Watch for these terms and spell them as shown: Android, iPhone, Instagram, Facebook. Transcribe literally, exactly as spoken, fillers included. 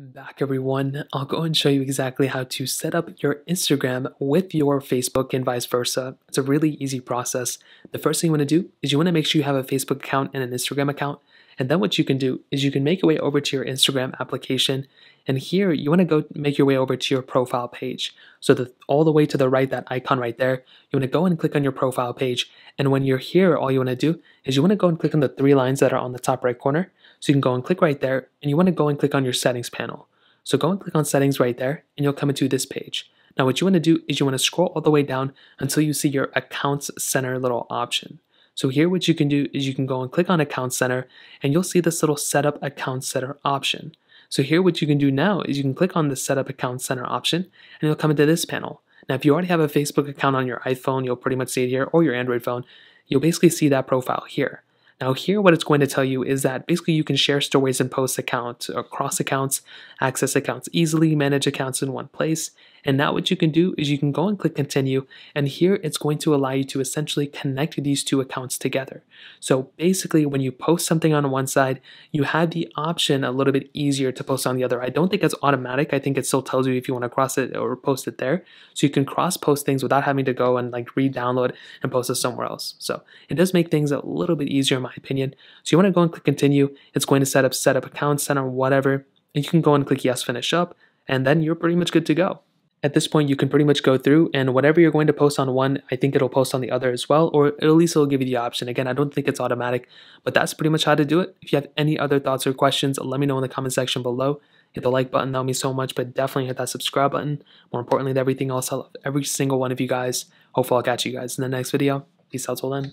Welcome back, everyone. I'll go and show you exactly how to set up your Instagram with your Facebook and vice versa. It's a really easy process. The first thing you want to do is you want to make sure you have a Facebook account and an Instagram account. And then what you can do is you can make your way over to your Instagram application. And here you want to go make your way over to your profile page. So the, all the way to the right, that icon right there, you want to go and click on your profile page. And when you're here, all you want to do is you want to go and click on the three lines that are on the top right corner. So you can go and click right there, and you want to go and click on your settings panel. So go and click on settings right there, and you'll come into this page. Now what you want to do is you want to scroll all the way down until you see your accounts center little option. So here what you can do is you can go and click on account center, and you'll see this little setup account center option. So here what you can do now is you can click on the setup account center option, and you'll come into this panel. Now if you already have a Facebook account on your iPhone, you'll pretty much see it here, or your Android phone, you'll basically see that profile here. Now here what it's going to tell you is that basically you can share stories and post accounts, across accounts, access accounts easily, manage accounts in one place. And now what you can do is you can go and click continue, and here it's going to allow you to essentially connect these two accounts together. So basically when you post something on one side, you have the option a little bit easier to post on the other. I don't think it's automatic. I think it still tells you if you want to cross it or post it there. So you can cross post things without having to go and like re-download and post it somewhere else. So it does make things a little bit easier in my opinion. So you want to go and click continue. It's going to set up set up account center, whatever. And you can go and click yes, finish up, and then you're pretty much good to go. At this point, you can pretty much go through, and whatever you're going to post on one, I think it'll post on the other as well, or at least it'll give you the option. Again, I don't think it's automatic, but that's pretty much how to do it. If you have any other thoughts or questions, let me know in the comment section below. Hit the like button, that would mean so much, but definitely hit that subscribe button. More importantly than everything else, I love every single one of you guys. Hopefully I'll catch you guys in the next video. Peace out till then.